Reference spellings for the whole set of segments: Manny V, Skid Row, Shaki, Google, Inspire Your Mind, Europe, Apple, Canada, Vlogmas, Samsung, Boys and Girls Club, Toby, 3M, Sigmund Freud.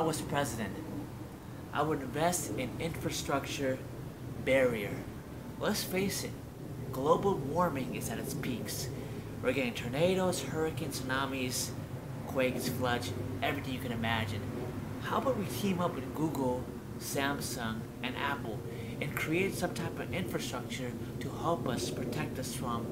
I was president, I would invest in infrastructure barrier. Let's face it, global warming is at its peaks. We're getting tornadoes, hurricanes, tsunamis, quakes, floods, everything you can imagine. How about we team up with Google, Samsung, and Apple and create some type of infrastructure to help us protect us from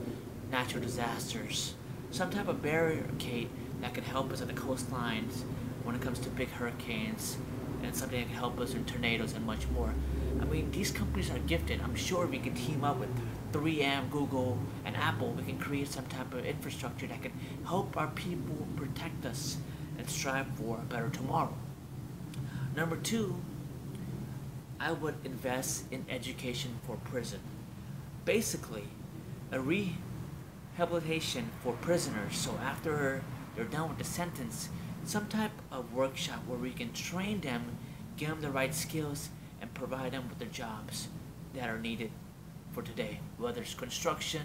natural disasters? Some type of barricade that could help us at the coastlines when it comes to big hurricanes, and something that can help us in tornadoes and much more. I mean, these companies are gifted. I'm sure we can team up with 3M, Google, and Apple. We can create some type of infrastructure that can help our people, protect us, and strive for a better tomorrow. Number two, I would invest in education for prison. Basically, a rehabilitation for prisoners, so after they're done with the sentence, some type of workshop where we can train them, give them the right skills, and provide them with the jobs that are needed for today, whether it's construction,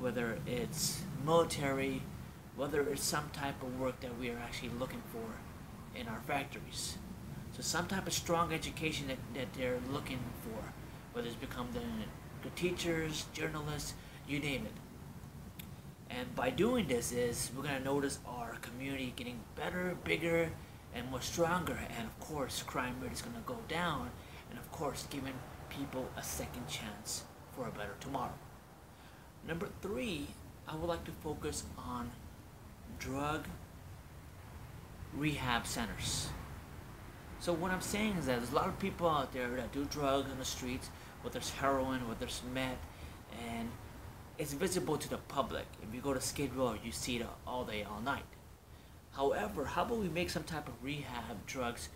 whether it's military, whether it's some type of work that we are actually looking for in our factories. So some type of strong education that they're looking for, whether it's become the teachers, journalists, you name it. And by doing this we're going to notice our community getting better, bigger, and more stronger, and of course crime rate is going to go down, and of course giving people a second chance for a better tomorrow. Number three, I would like to focus on drug rehab centers. So what I'm saying is that there's a lot of people out there that do drugs on the streets, whether it's heroin, whether it's meth, and it's visible to the public. If you go to Skid Row, you see it all day, all night. However, how about we make some type of rehab drugs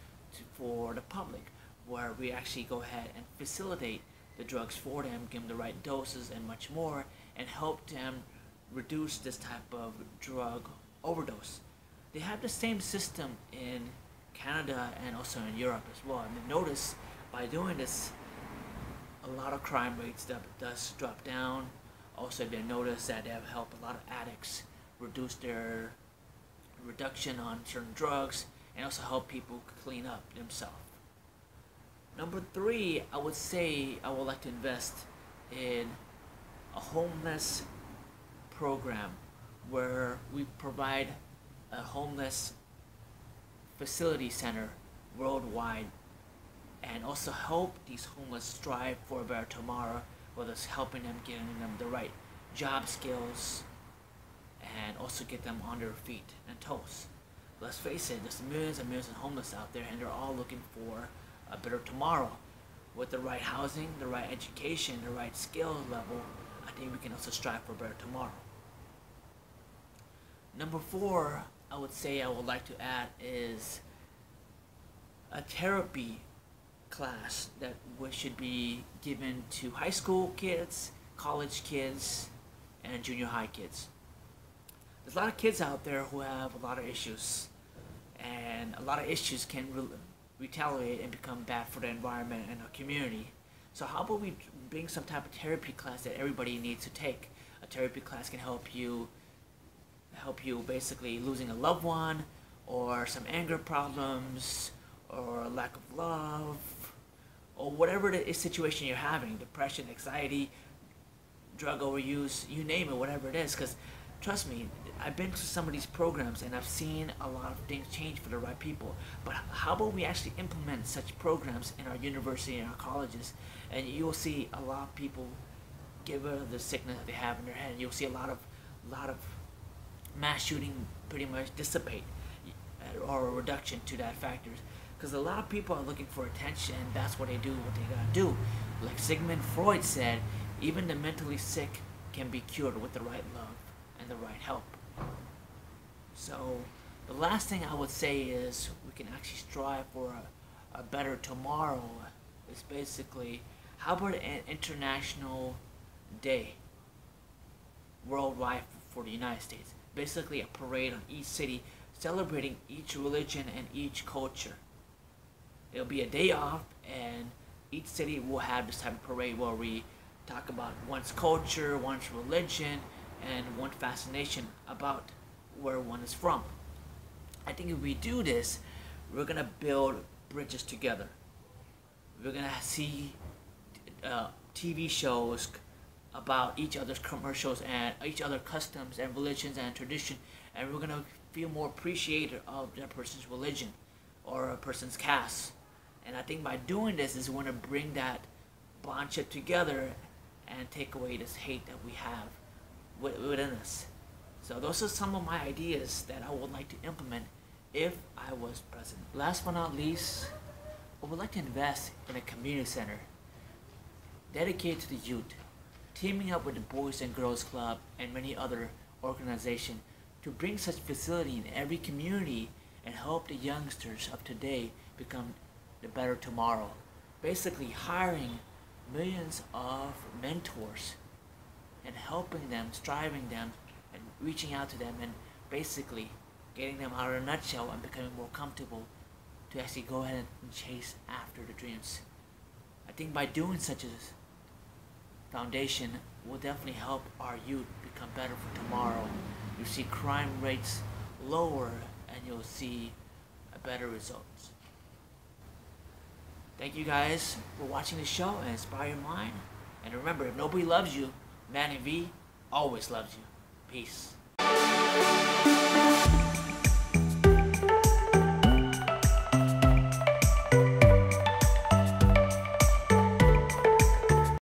for the public, where we actually go ahead and facilitate the drugs for them, give them the right doses and much more, and help them reduce this type of drug overdose. They have the same system in Canada and also in Europe as well. And notice by doing this, a lot of crime rates does drop down. Also, they notice that they have helped a lot of addicts reduce their reduction on certain drugs, and also help people clean up themselves. Number three, I would say I would like to invest in a homeless program where we provide a homeless facility center worldwide, and also help these homeless strive for a better tomorrow, whether it's helping them, giving them the right job skills, and also get them on their feet and toes. Let's face it, there's millions and millions of homeless out there, and they're all looking for a better tomorrow. With the right housing, the right education, the right skill level, I think we can also strive for a better tomorrow. Number four, I would say I would like to add is a therapy class that should be given to high school kids, college kids, and junior high kids. There's a lot of kids out there who have a lot of issues, and a lot of issues can retaliate and become bad for the environment and our community. So how about we bring some type of therapy class that everybody needs to take? A therapy class can help you basically losing a loved one, or some anger problems, or a lack of love, or whatever the situation you're having, depression, anxiety, drug overuse, you name it, whatever it is. Because trust me, I've been to some of these programs and I've seen a lot of things change for the right people. But how about we actually implement such programs in our university and our colleges, and you'll see a lot of people give over the sickness that they have in their head. You'll see a lot of mass shooting pretty much dissipate, or a reduction to that factor. Because a lot of people are looking for attention, and that's what they do, what they gotta do. Like Sigmund Freud said, even the mentally sick can be cured with the right love and the right help. So the last thing I would say is we can actually strive for a better tomorrow. It's basically, how about an international day worldwide for the United States? Basically a parade on each city, celebrating each religion and each culture. It'll be a day off, and each city will have this type of parade where we talk about one's culture, one's religion, and one's fascination about where one is from. I think if we do this, we're going to build bridges together. We're going to see TV shows about each other's commercials and each other's customs and religions and tradition, and we're going to feel more appreciated of that person's religion or a person's caste. And I think by doing this is going to bring that bondship together and take away this hate that we have within us. So those are some of my ideas that I would like to implement if I was president. Last but not least, I would like to invest in a community center dedicated to the youth, teaming up with the Boys and Girls Club and many other organizations to bring such facility in every community and help the youngsters of today become the better tomorrow. Basically hiring millions of mentors and helping them, striving them, and reaching out to them, and basically getting them out of a nutshell and becoming more comfortable to actually go ahead and chase after the dreams. I think by doing such a foundation will definitely help our youth become better for tomorrow. You'll see crime rates lower and you'll see better results. Thank you guys for watching the show and inspire your mind. And remember, if nobody loves you, Manny V always loves you. Peace.